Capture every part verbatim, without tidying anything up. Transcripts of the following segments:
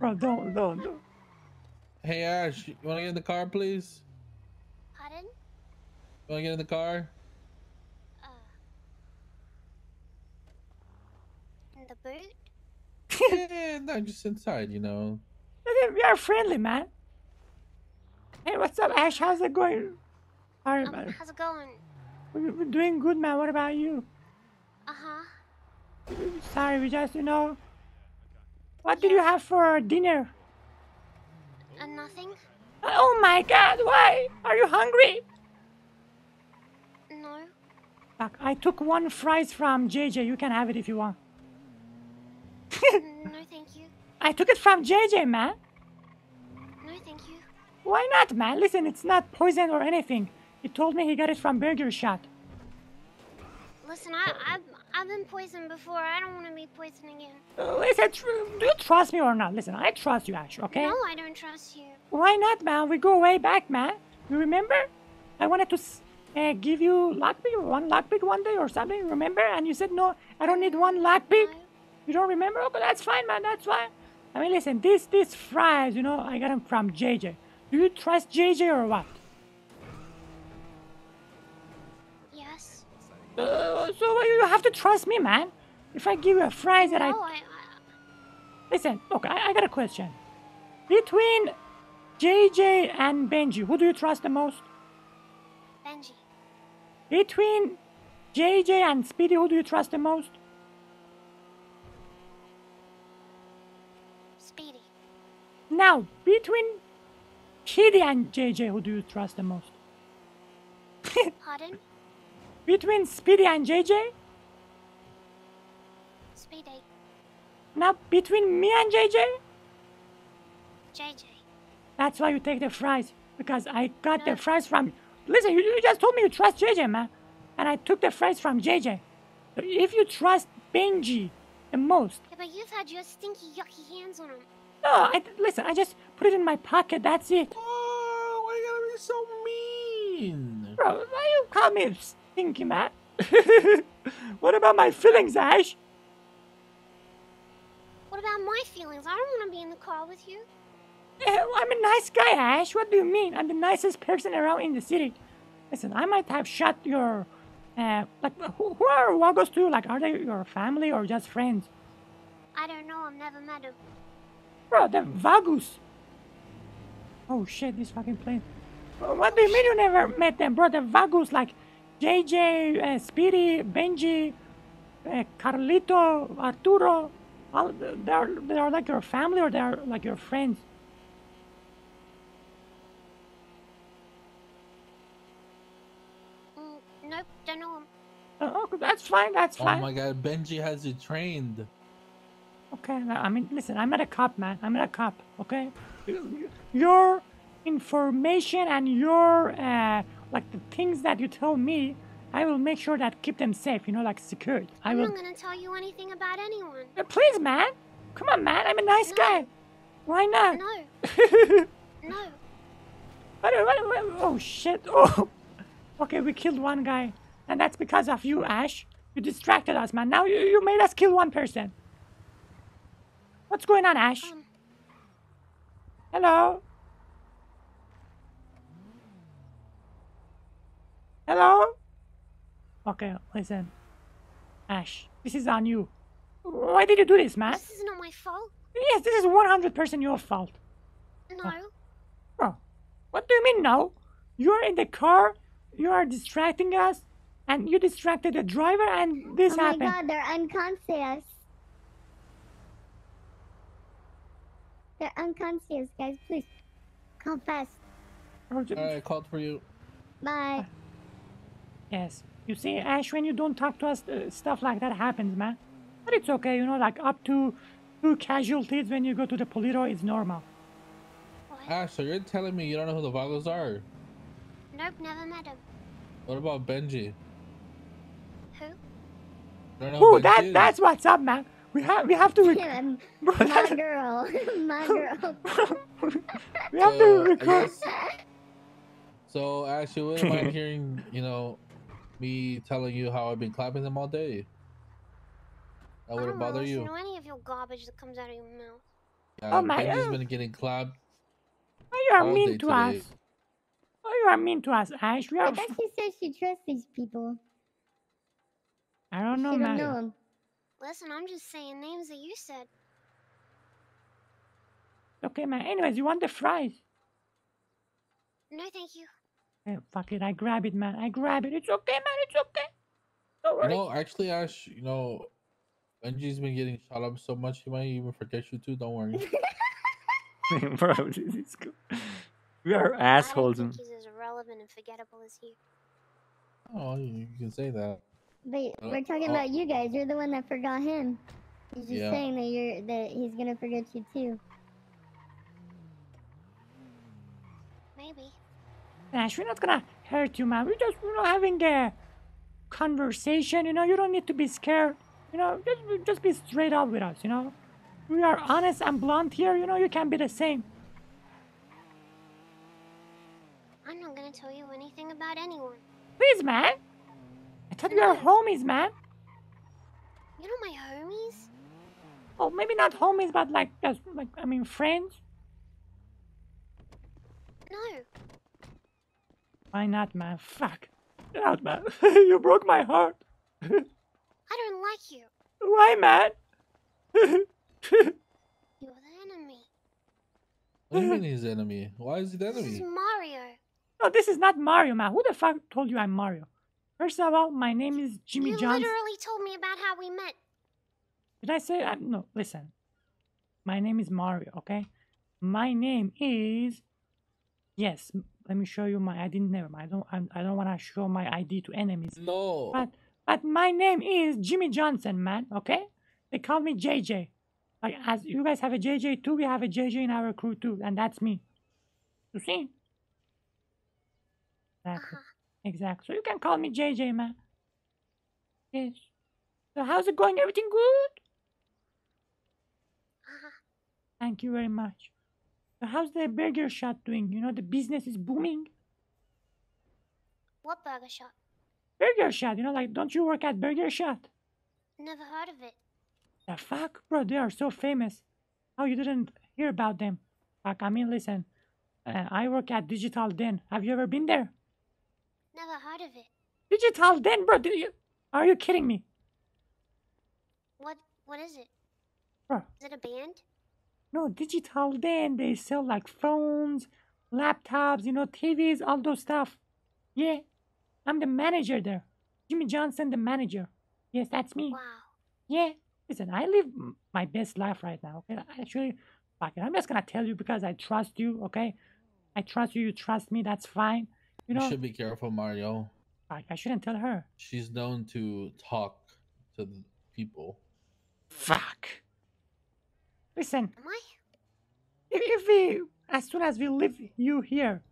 Bro, don't, don't, don't. Hey, Ash, you want to get in the car, please? Pardon? You want to get in the car? Uh, in the boot? Yeah, no, just inside, you know. We are friendly, man. Hey, what's up, Ash? How's it going? All right, um, man. How's it going? We're doing good, man. What about you? Uh-huh. Sorry, we just, you know... What yeah. did you have for dinner? Uh, nothing. Oh my god, why? Are you hungry? No. Fuck, I took one fries from J J. You can have it if you want. No, thank you. I took it from J J, man. No, thank you. Why not, man? Listen, it's not poison or anything. He told me he got it from Burger Shot. Listen, I, I've, I've been poisoned before. I don't want to be poisoned again. Uh, listen, tr do you trust me or not? Listen, I trust you, Ash, okay? No, I don't trust you. Why not, man? We go way back, man. You remember? I wanted to uh, give you lockpick, one lockpick one day or something, remember? And you said, no, I don't need one lockpick. No. You don't remember? Oh, but that's fine, man. That's fine. I mean, listen, these, these fries, you know, I got them from J J. Do you trust J J or what? Uh, so you have to trust me, man. If I give you a fries that no, I... I, I... Listen, look, I, I got a question. Between J J and Benji, who do you trust the most? Benji. Between J J and Speedy, who do you trust the most? Speedy. Now, between Kitty and J J, who do you trust the most? Pardon? Between Speedy and J J? Speedy. Now, between me and J J? J J. That's why you take the fries. Because I got no. the fries from... Listen, you, you just told me you trust J J, man. And I took the fries from J J. So if you trust Benji the most... Yeah, but you've had your stinky, yucky hands on him. No, I, listen, I just put it in my pocket, that's it. Oh, why you gotta be so mean? Bro, why you call me... Stinky, man. What about my feelings, Ash? What about my feelings? I don't want to be in the car with you. Yeah, well, I'm a nice guy, Ash. What do you mean? I'm the nicest person around in the city. Listen, I might have shot your... Uh, like, who, who are Wagos to? Like, are they your family or just friends? I don't know. I've never met them. Bro, they're Wagos. Oh, shit, this fucking plane. Bro, what do you mean you never met them? Bro, they're Wagos, like... J J, uh, Speedy, Benji, uh, Carlito, Arturo, all, they, are, they are like your family or they are like your friends? Mm, nope, don't know them. Uh, okay, that's fine, that's fine. Oh my god, Benji has you trained. Okay, I mean, listen, I'm not a cop, man. I'm not a cop, okay? Your information and your... Uh, Like the things that you tell me, I will make sure that keep them safe, you know, like secured. I will... I'm not gonna tell you anything about anyone. Uh, please, man. Come on, man. I'm a nice no. guy. Why not? No. No. What, what, what, oh, shit. Oh. Okay, we killed one guy. And that's because of you, Ash. You distracted us, man. Now you, you made us kill one person. What's going on, Ash? Um. Hello? Hello? Okay, listen. Ash, this is on you. Why did you do this, man? This is not my fault. Yes, this is one hundred percent your fault. No. Bro, oh. What do you mean no? You're in the car, you are distracting us, and you distracted the driver, and this oh happened. Oh my god, they're unconscious. They're unconscious, guys. Please, come fast. I called for you. Bye. Yes. You see, Ash, when you don't talk to us, uh, stuff like that happens, man. But it's okay, you know, like up to two casualties when you go to the Polito is normal. What? Ash, so you're telling me you don't know who the Vagos are? Nope, never met him. What about Benji? Who? Don't know who Benji that, is. That's what's up, man. We have, we have to... Rec yeah, my girl. My girl. We have so, to record... So, Ash, you wouldn't mind hearing, you know... me telling you how I've been clapping them all day. That wouldn't bother you. I don't want to listen to any of your garbage that comes out of your mouth. Yeah, oh, Benji's my been getting clapped. Why you are mean to today. us? Why you are mean to us, Ash? We are... I thought she said she trusts these people. I don't know, man. Know Listen, I'm just saying names that you said. Okay, man. Anyways, you want the fries? No, thank you. Hey, fuck it. I grab it, man. I grab it. It's okay, man. It's okay. Don't worry. You know, actually, Ash, you know, Benji's been getting shot up so much, he might even forget you too. Don't worry. Bro, this is cool. We are assholes. I don't think he's as irrelevant and forgettable as he. Oh, you can say that. But we're talking uh, about you guys. You're the one that forgot him. He's just yeah. saying that you're that he's gonna forget you too. Maybe. Ash, we're not gonna hurt you, man. We're just we're not having a conversation. You know, you don't need to be scared. You know, just just be straight up with us. You know, we are honest and blunt here. You know, you can't be the same. I'm not gonna tell you anything about anyone. Please, man. I thought we were homies, man. You know my homies? Oh, maybe not homies, but like, just, like I mean, friends? No. Why not, man? Fuck. Get out, man. You broke my heart. I don't like you. Why, man? You're the enemy. What do you mean he's the enemy? Why is he the enemy? This is Mario. No, this is not Mario, man. Who the fuck told you I'm Mario? First of all, my name is Jimmy Johnson. You literally told me about how we met. Did I say? Uh, no, listen. My name is Mario, okay? My name is... Yes, let me show you my... I didn't... Never mind. I don't, I, I don't want to show my I D to enemies. No. But, but my name is Jimmy Johnson, man, okay? They call me J J. Like, as you guys have a J J too, we have a J J in our crew too. And that's me. You see? Exactly. Uh-huh. Exactly. So you can call me J J, man. Yes. So how's it going? Everything good? Uh-huh. Thank you very much. So how's the Burger Shot doing? You know, the business is booming. What Burger Shot? Burger Shot. You know, like, don't you work at Burger Shot? Never heard of it. The fuck? Bro, they are so famous. How you didn't hear about them? Fuck, I mean, listen. Uh, I work at Digital Den. Have you ever been there? Never heard of it. Digital Den, bro. Did you, are you kidding me? What What is it? Bro. Is it a band? No, Digital Den. They sell like phones, laptops, you know, T Vs, all those stuff. Yeah. I'm the manager there. Jimmy Johnson, the manager. Yes, that's me. Wow. Yeah. Listen, I live my best life right now. Okay? Actually, fuck it. I'm just going to tell you because I trust you, okay? I trust you. You trust me. That's fine. You know, you should be careful, Mario. I, I shouldn't tell her. She's known to talk to the people. Fuck. Listen. Am I? If, if we, as soon as we leave you here,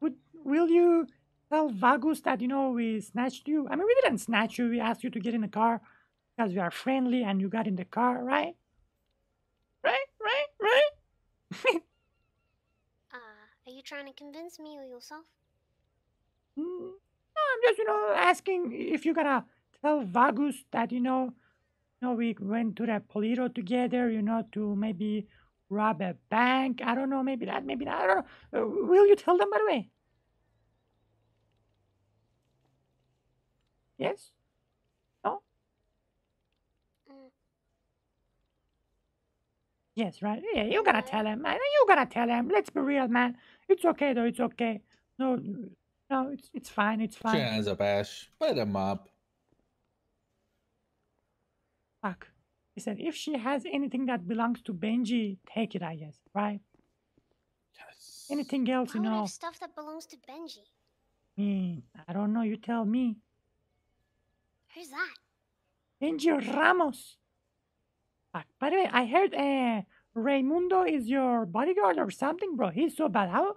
would will you tell Vagus that, you know, we snatched you? I mean, we didn't snatch you. We asked you to get in the car because we are friendly and you got in the car, right? Right, right, right? uh, are you trying to convince me or yourself? No, I'm just, you know, asking if you're gonna tell Vagus that, you know, you know, we went to the Paleto together, you know, to maybe rob a bank. I don't know, maybe that, maybe that. I don't know. Uh, will you tell them, by the way? Yes? No? Mm. Yes, right? Yeah, you're gonna tell them, man. You're gonna tell them. Let's be real, man. It's okay, though. It's okay. No... No, it's it's fine, it's fine. Hands up, Ash. Put him up. Fuck. He said, if she has anything that belongs to Benji, take it, I guess, right? Yes. Anything else, you know? I would have stuff that belongs to Benji. Hmm, I don't know, you tell me. Who's that? Benji Ramos. Fuck. By the way, I heard uh, Raymundo is your bodyguard or something, bro. He's so bad. How...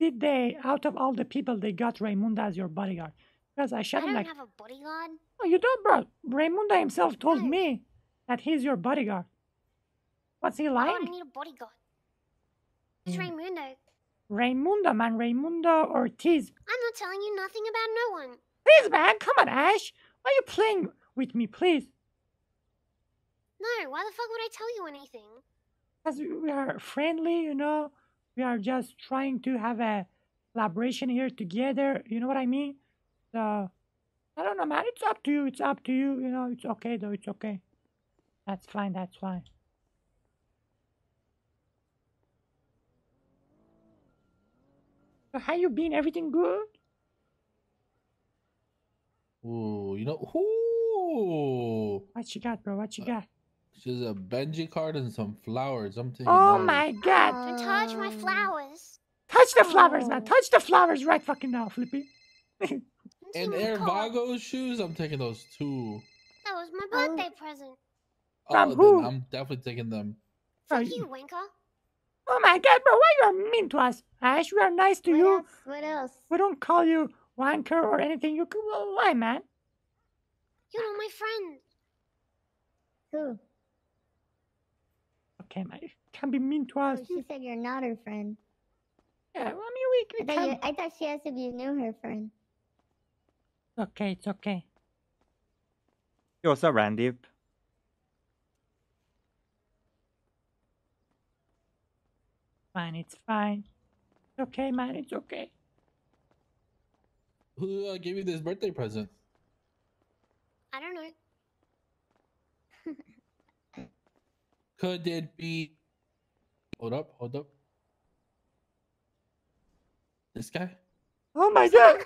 Did they, out of all the people, they got Raymundo as your bodyguard? Because I shot I him like... I don't have a bodyguard. Oh, you don't, bro. Raymundo himself told no. me that he's your bodyguard. What's he like? I don't need a bodyguard. It's mm. Raymundo. Raymundo, man. Raymundo Ortiz. I'm not telling you nothing about no one. Please, man. Come on, Ash. Why are you playing with me, please? No, why the fuck would I tell you anything? Because we are friendly, you know. We are just trying to have a collaboration here together. You know what I mean? So, I don't know, man. It's up to you. It's up to you. You know, it's okay, though. It's okay. That's fine. That's fine. So, how you been? Everything good? Ooh, you know, ooh. What you got, bro? What you got? She's a Benji card and some flowers. I'm thinking. Oh those. My god! Don't touch my flowers. Touch the flowers, oh. man. Touch the flowers right fucking now, Flippy. And Air Vago's shoes. I'm taking those too. That was my birthday oh. present. Oh, From who? I'm definitely taking them. From you, Winker. Oh my god, bro! Why you are mean to us? Ash, we are nice to what you. Else? What else? We don't call you wanker or anything. You can. Why, man? You know my friend. Who? Okay, man, you can't be mean to us. Oh, she said you're not her friend. Yeah, well, I mean, we, we I, thought you, I thought she asked if you knew her friend. Okay, it's okay. Yo, what's up, Randeep? Fine, it's fine. It's okay, man, it's okay. Who uh, gave you this birthday present? I don't know. Could it be? Hold up, hold up. This guy? Oh my god!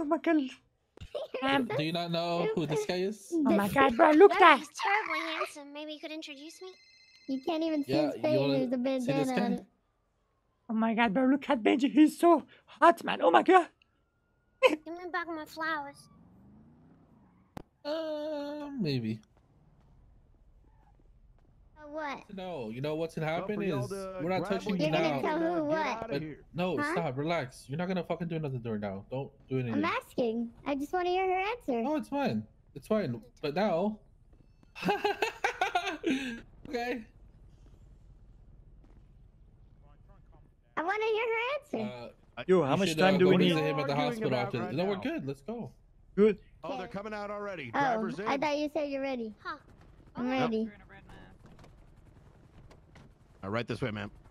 Oh my god. Um, Do you not know who this guy is? Oh my god, bro, look at that! He's terribly handsome. Maybe you could introduce me? You can't even see yeah, his face. There's a bandana. Oh my god, bro, look at Benji. He's so hot, man. Oh my god! Give me back my flowers. Uh, maybe. What? No, you know what's gonna happen is we're not touching you now. Who, what? But no, huh? Stop, relax. You're not gonna fucking do nothing to her now. Don't do anything. I'm asking. I just want to hear her answer. No, it's fine. It's fine. But now, okay. I want to hear her answer. Uh, Yo, how much should, time uh, do we need? Him at the hospital after. Right no, now. We're good. Let's go. Good. Okay. Oh, they're coming out already. Oh, Drivers I in. thought you said you're ready. Huh. I'm ready. Nope. All right, this way, ma'am.